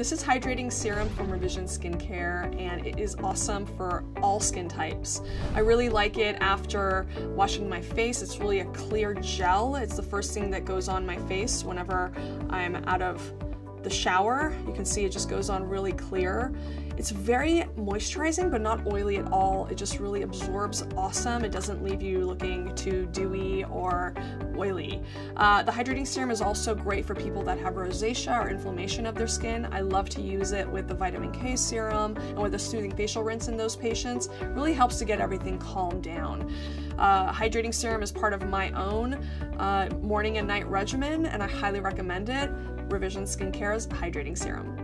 This is Hydrating Serum from Revision Skincare, and it is awesome for all skin types. I really like it after washing my face. It's really a clear gel. It's the first thing that goes on my face whenever I'm out of the shower. You can see it just goes on really clear. It's very moisturizing but not oily at all. It just really absorbs awesome. It doesn't leave you looking too dewy or oily. The Hydrating Serum is also great for people that have rosacea or inflammation of their skin. I love to use it with the vitamin K serum and with a soothing facial rinse in those patients. It really helps to get everything calmed down. Hydrating Serum is part of my own morning and night regimen, and I highly recommend it. Revision Skincare's Hydrating Serum.